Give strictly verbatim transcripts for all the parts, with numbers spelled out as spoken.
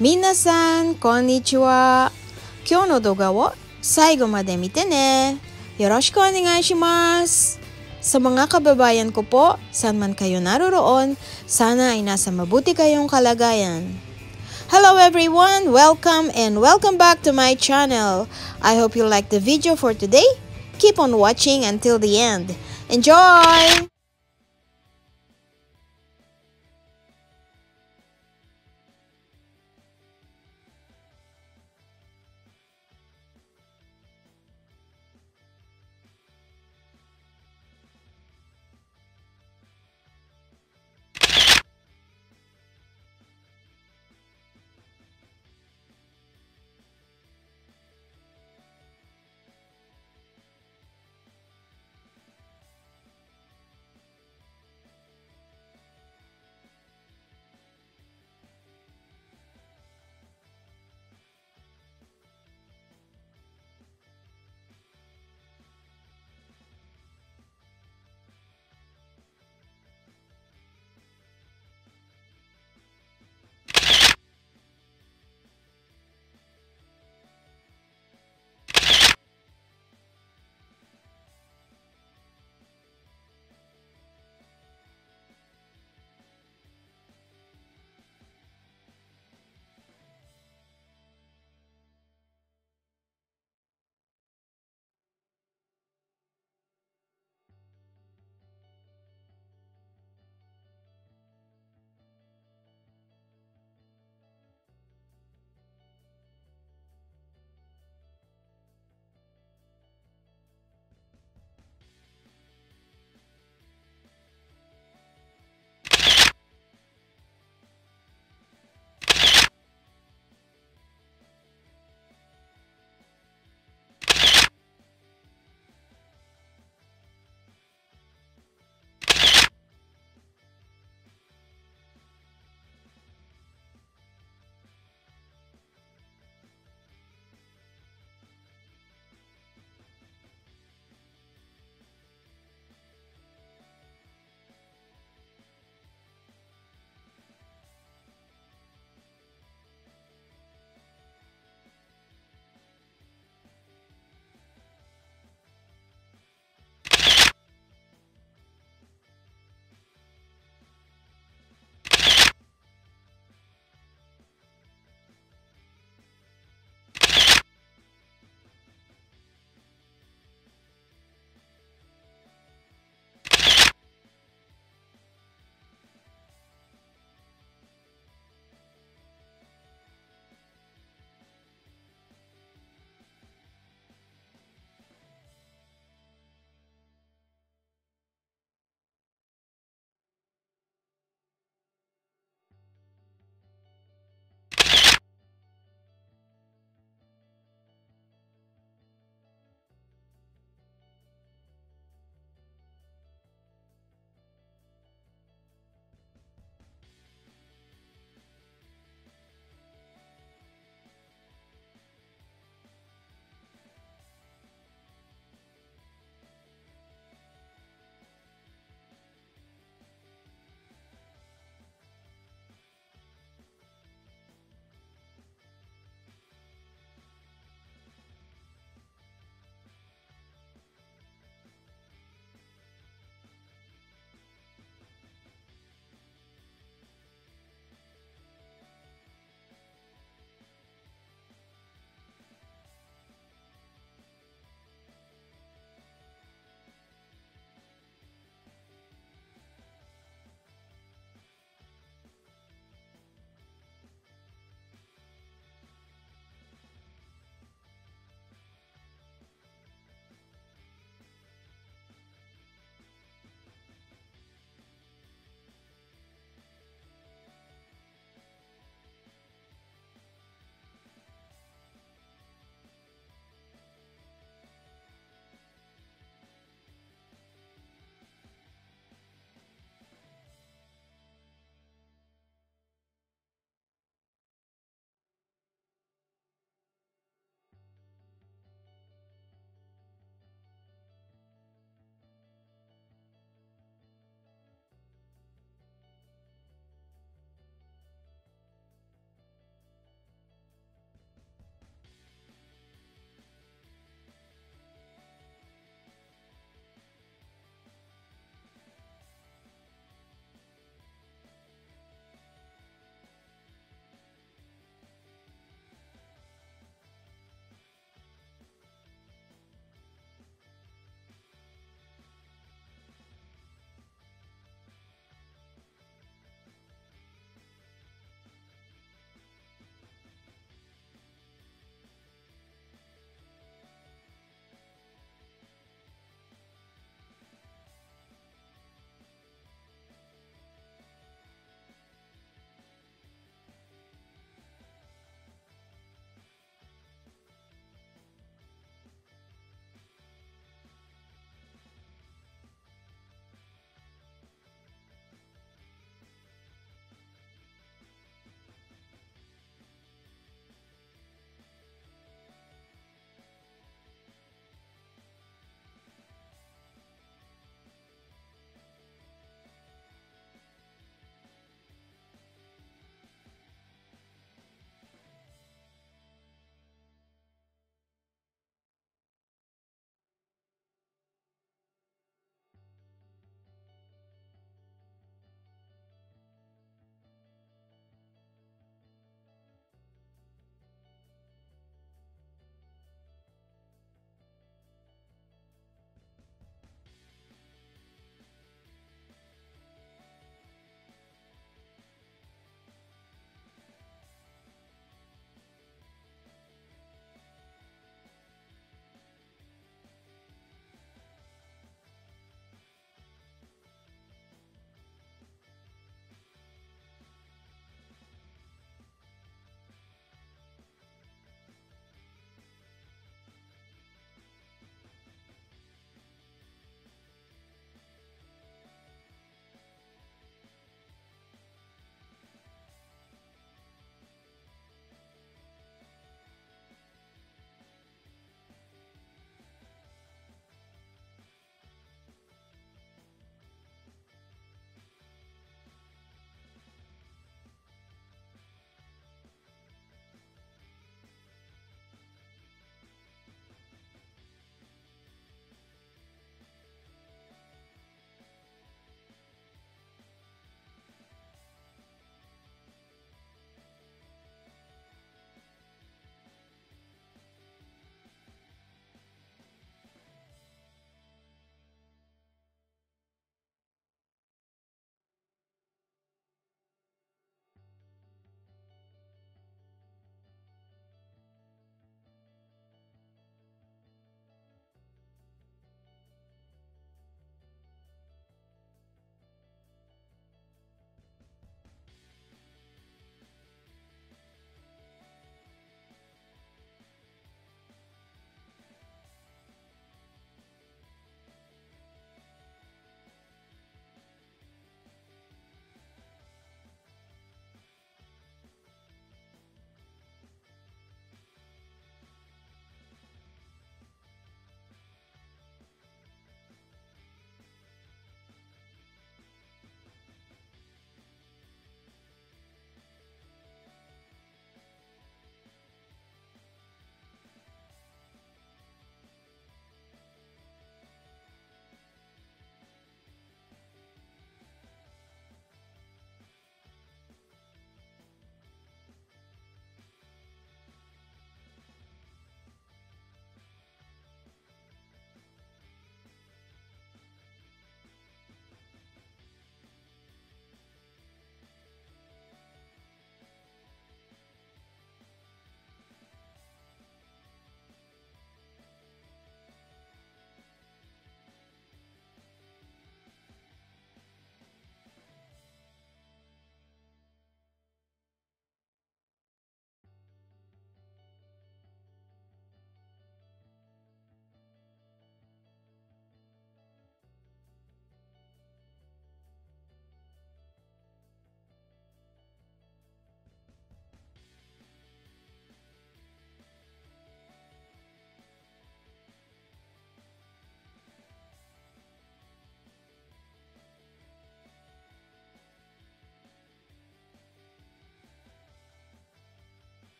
Minasan, konnichiwa. Kyou no doga wo saigo made mite ne. Yoroshiku onegai shimasu. Sa mga kababayan ko po, saan man kayo naroroon, sana ay nasa mabuti kayong kalagayan. Hello everyone, welcome and welcome back to my channel. I hope you like the video for today. Keep on watching until the end. Enjoy!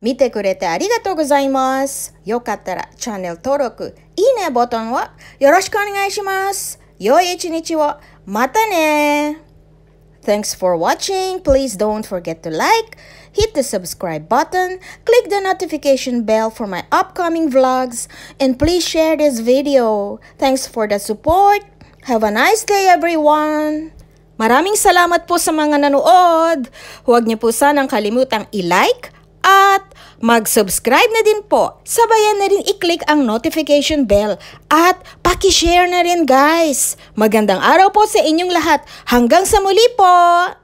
見てくれてありがとうございます。よかったらチャンネル登録、いいねボタンをよろしくお願いします。良い一日を。またね。Thanks for watching. Please don't forget to like, hit the subscribe button, click the notification bell for my upcoming vlogs, and please share this video. Thanks for the support. Have a nice day, everyone. Maraming salamat po sa mga nanood. Huwag niyo po sanang kalimutang i-like at mag-subscribe na din po. Sabayan na rin i-click ang notification bell at paki-share na rin, guys. Magandang araw po sa inyong lahat. Hanggang sa muli po!